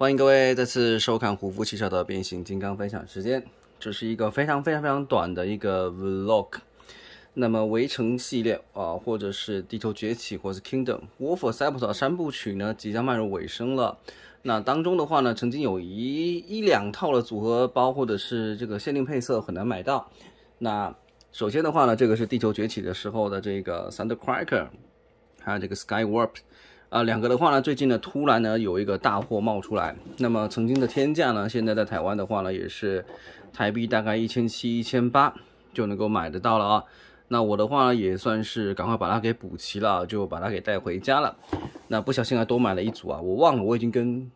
欢迎各位再次收看胡夫汽车的变形金刚分享时间，这是一个非常短的一个 vlog。那么围城系列啊，或者是地球崛起，或是 Kingdom War for Cybertron 三部曲呢，即将迈入尾声了。那当中的话呢，曾经有一两套的组合包或者是这个限定配色很难买到。那首先的话呢，这个是地球崛起的时候的这个 Thundercracker， 还有这个 Skywarp。 两个的话呢，最近呢突然呢有一个大货冒出来，那么曾经的天价呢，现在在台湾的话呢也是台币大概1700、1800就能够买得到了啊。那我的话呢也算是赶快把它给补齐了，就把它给带回家了。那不小心还多买了一组啊，我忘了我已经跟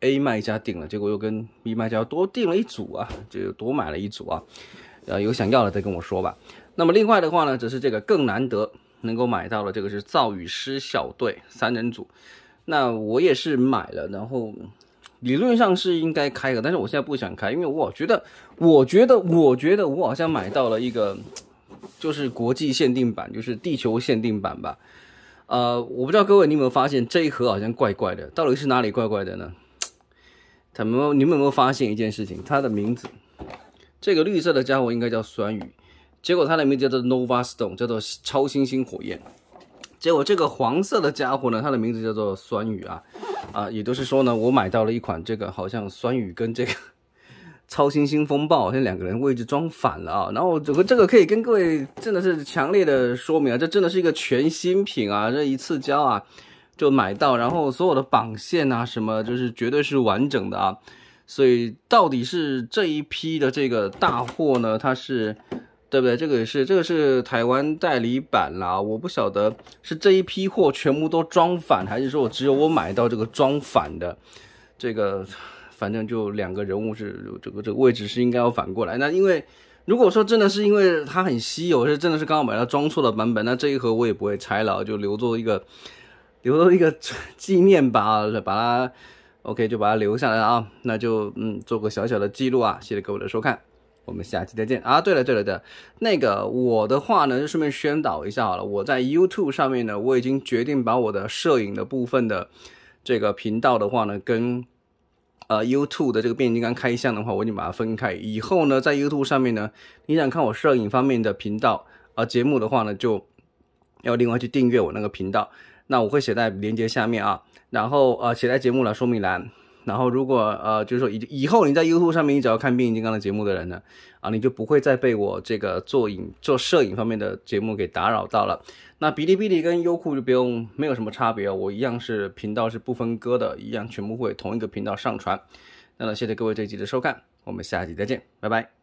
A 卖家订了，结果又跟 B 卖家多订了一组啊，就多买了一组啊。有想要的再跟我说吧。那么另外的话呢，只是这个更难得。 能够买到了，这个是造雨师小队3人组，那我也是买了，然后理论上是应该开的，但是我现在不想开，因为我觉得我好像买到了一个，就是国际限定版，就是地球限定版吧。我不知道各位你有没有发现这一盒好像怪怪的，到底是哪里怪怪的呢？你们有没有发现一件事情？它的名字，这个绿色的家伙应该叫酸雨。 结果它的名字叫做 Nova Stone， 叫做超新星火焰。结果这个黄色的家伙呢，它的名字叫做酸雨啊，也就是说呢，我买到了一款这个好像酸雨跟这个超新星风暴好像两个人位置装反了啊。然后这个可以跟各位真的是强烈的说明啊，这真的是一个全新品啊，这一次交啊就买到，然后所有的绑线啊什么就是绝对是完整的啊。所以到底是这一批的这个大货呢，它是。 对不对？这个是台湾代理版啦，我不晓得是这一批货全部都装反，还是说我只有我买到这个装反的，这个反正就两个人物是这个位置是应该要反过来。那因为如果说真的是因为它很稀有，是真的是刚好买到装错的版本，那这一盒我也不会拆了，就留作一个纪念吧，把它 OK 就把它留下来啊，那就做个小小的记录啊，谢谢各位的收看。 我们下期再见啊！对了，那个我的话呢，就顺便宣导一下好了。我在 YouTube 上面呢，我已经决定把我的摄影的部分的这个频道的话呢，跟YouTube 的这个变形金刚开箱的话，我已经把它分开。以后呢，在 YouTube 上面呢，你想看我摄影方面的频道节目的话呢，就要另外去订阅我那个频道。那我会写在链接下面啊，然后写在节目的说明栏。 然后，如果就是说以后你在 YouTube 上面，你只要看变形金刚的节目的人呢，啊，你就不会再被我这个做摄影方面的节目给打扰到了。那哔哩哔哩跟优酷就没有什么差别哦，我一样是频道是不分割的，一样全部会同一个频道上传。那谢谢各位这一集的收看，我们下集再见，拜拜。